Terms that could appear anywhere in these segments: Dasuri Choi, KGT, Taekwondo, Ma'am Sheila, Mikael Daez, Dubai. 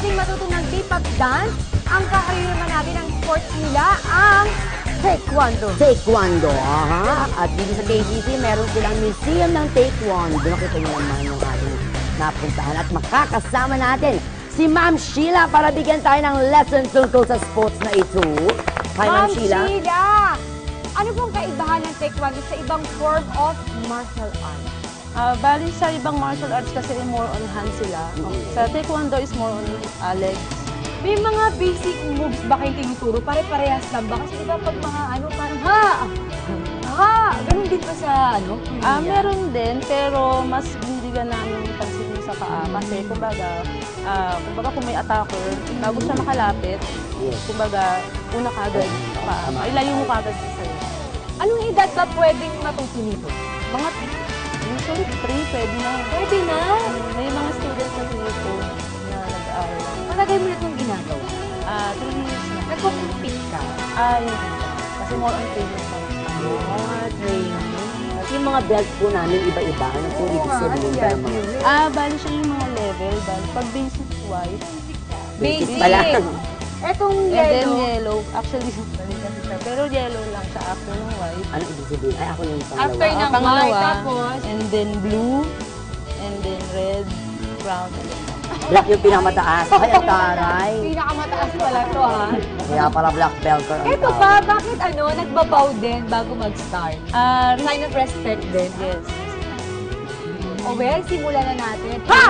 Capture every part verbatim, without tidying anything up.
nating matutong ng K-pop dance, ang kakalimutan natin ang sports nila, ang Taekwondo. Taekwondo, aha. At dito sa K G T, meron silang museum ng Taekwondo. Nakita niyo naman yung ating napuntahan at makakasama natin si Ma'am Sheila para bigyan tayo ng lesson tungkol sa sports na ito. Hi, Ma'am Sheila. Ma'am Sheila, ano pong kaibahan ng Taekwondo sa ibang form of martial arts? Uh, bali sa ibang martial arts kasi more on hands sila. Okay. Sa Taekwondo is more on uh, legs. May mga basic moves ba kayong tinuturo? Pare-parehas lang ba? Kasi diba pag mga ano, parang ha! Ha! Ganun din pa sa ano? Ah, uh, meron din, pero mas bindigan namin pansin sa paa. Kasi kumbaga, uh, kumbaga kung may attacker, bago siya makalapit, kumbaga, una kagad sa paa. Ilayo mo kagad sa sa'yo. Anong edad ba pwedeng matutunito? Mga usually three, pwede na. Pwede na? May mga students na tinito na nag-aaral. Palagay mo na itong ginagawa? Ah, three years na. Nagko-compete ka? Ah, hindi. Kasi more on training pa. Ah, training. Kasi yung mga belt po namin iba-iba. Ano po ibig sabihin ba naman? Ah, bali siya yung mga level. Pag basic-wise. Basic. Basic. Etong yellow. And then yellow. Actually, pero yellow lang siya after ng white. Ano ibig sabihin? Ay, ako yung pangalawa. After ng white, tapos? And then blue. And then red, brown. Black yung pinakamataas. Ay, ang taray. Pinakamataas pala ito, ha? Kaya pala black belt ko. Ito ba? Bakit ano? Nagbabaw din bago mag-start? Sign of respect din. Yes. O well, simulan na natin. Ha!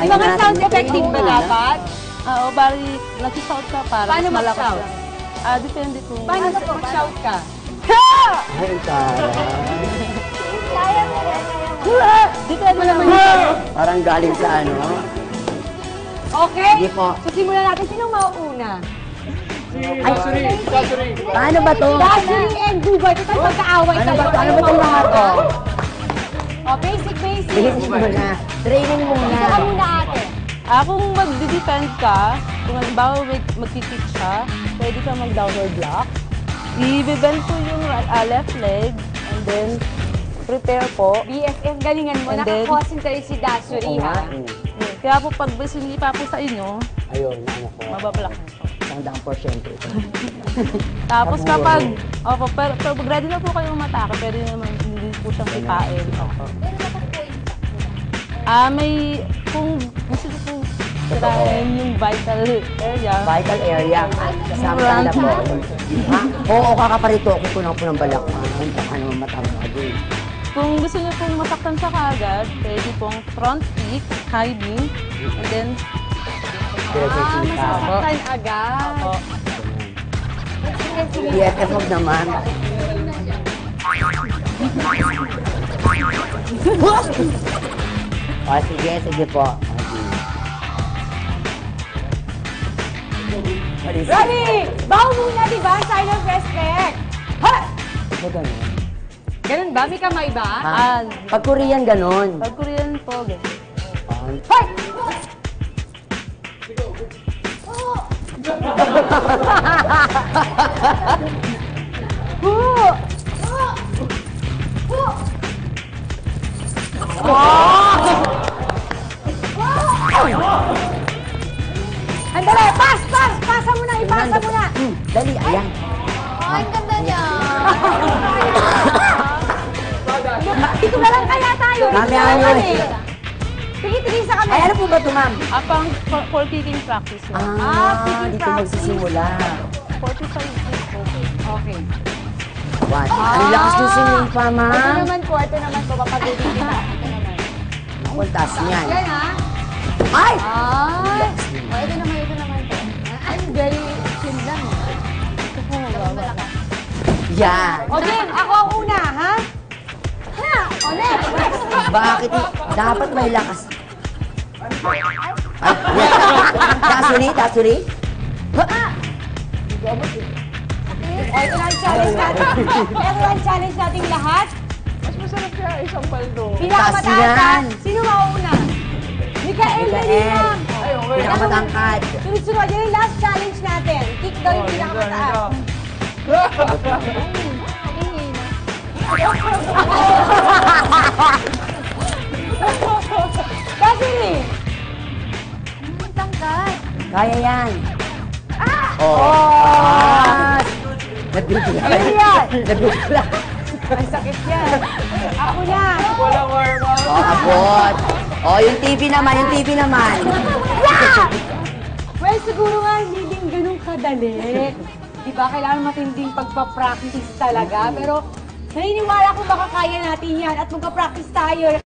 Yung mga sound effective ba dapat? Oo, bari nag-shout ka para mas malakas lang. Ah, depende kung... Paano ka po? Mag-shout ka? Ha! Ay, tara. Kaya mo rin, kaya mo. Depende naman yun. Parang galing sa ano. Okay. Sige po. So, simulan natin. Sinong mauuna? Dasuri. Dasuri. Paano ba to? Dasuri and Dubai. Ito tayo magkaaway sa'yo. Paano ba itong mga to? O, basic, basic. Basic muna. Training muna. Saan muna ate? Ah, kung mag-defend ka, kung halimbawa mag-kick siya, pwede ka mag-downward block. I-bend po yung uh, left leg, and then prepare po. B F F, galingan mo. Nakakonsentrate si Dasuri, ha? Mm. Yeah. Kaya po pag sinipa po sa inyo, ayun, ano po, mabablock na po. Tandang porsyento ito. Tapos kapag, opo, pero, pero pag ready na po kayong matake, pwede naman hindi po siyang ipain. Opo. Ah, may, kung gusto ko po sirahin yung vital area. Vital area. Kasama ka na po. Ha? Oo, kakaparito ako po ng balak. Ano ka naman matangag eh. Kung gusto niyo pong masaktan sa kagad, pwede pong front kick, high knee, and then... Ah, masasaktan agad. Opo. Yes, huwag naman. What? O, sige, sige po. Ready! Bow muna, diba? Sign of respect. Ha! Ba ganun? Ganun ba? May kamay ba? Ah, pag Korean, ganun. Pag Korean po, ganun. Hi! Woo! Woo! Oh! Andali! Pas! Pas! Pasa mo na! Ipasa mo na! Dali! Ayan! Ay, ang ganda niya! Dito na lang kaya tayo! Tigit-tigisa kami! Ay, ano po ba ito, ma'am? Pang for kicking practice. Ah, dito magsisimula. forty-five minutes po. Okay. What? Ang lakas nyo sinuin pa, ma'am. Ito naman po. Ito naman po. Papagulin kita. Ito naman. Ang taas niyan. Yan, ha? Ay! Ay! Oh, ito naman, ito naman. I'm very chill lang. Ito po, malakas. Yan. O, Jim, ako ang una, ha? Ha! O, next, next. Bakit? Dapat may lakas. Ay! Dasuri, Dasuri. Ah! O, ito lang ang challenge natin. Ito lang ang challenge natin lahat. Mas masarap kaya isang paldo. Pinakamataas. Sino mauna? Mikael na niya! Pinakamatangkad! Sunod-sunod, yan yung last challenge natin. Kick daw yung pinakamataas. Kasi, eh! Matangkad! Kaya yan. Ah! Oh! Ah! Nag-duty lang. Nag-duty lang. Nag-duty lang. Ang sakit yan. Ako na. Walang warm-up. Oh, abot. Oh, yung T V naman, yung T V naman. Yeah! Well, siguro nga hindi din ganun kadali. Diba, kailangan matinding pagpa-practice talaga. Pero naniniwala ko baka kaya natin yan at magpa-practice tayo.